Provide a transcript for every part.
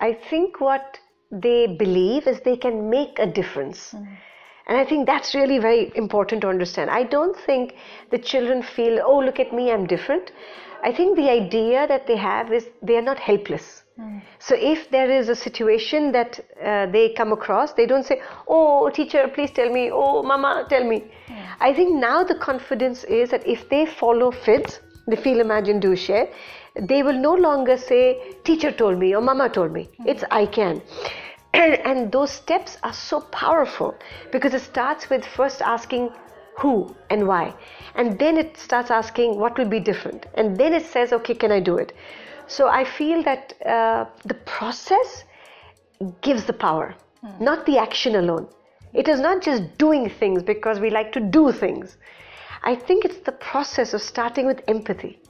I think what they believe is they can make a difference. Mm-hmm. And I think that's really very important to understand. I don't think the children feel, oh, look at me, I'm different. I think the idea that they have is they are not helpless. Mm. So if there is a situation that they come across, they don't say, oh, teacher, please tell me, oh, mama, tell me. Yeah. I think now the confidence is that if they follow FIDS, the Feel, Imagine, Do, Share, they will no longer say, teacher told me or mama told me. Mm. It's I can. And those steps are so powerful because it starts with first asking who and why, and then it starts asking what will be different, and then it says, okay, can I do it? So I feel that the process gives the power, not the action alone. It is not just doing things because we like to do things. I think it's the process of starting with empathy.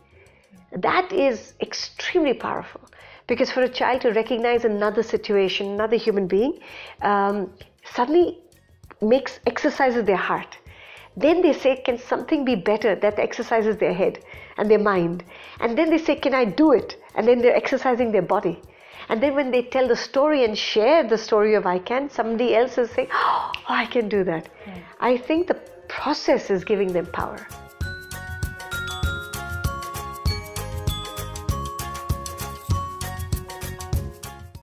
That is extremely powerful. Because for a child to recognize another situation, another human being, suddenly exercises their heart. Then they say, can something be better? That exercises their head and their mind. And then they say, can I do it? And then they're exercising their body. And then when they tell the story and share the story of I can, somebody else is saying, oh, I can do that. Yeah. I think the process is giving them power.